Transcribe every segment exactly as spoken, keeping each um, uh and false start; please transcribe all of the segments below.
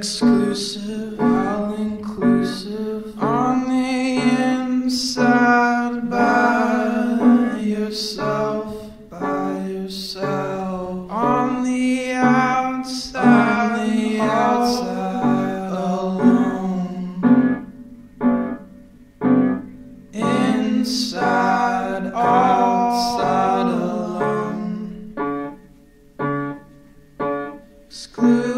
exclusive, all inclusive, on the inside, by yourself, by yourself, on the outside, on the outside, alone, inside, outside, alone, exclusive.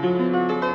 Thank you.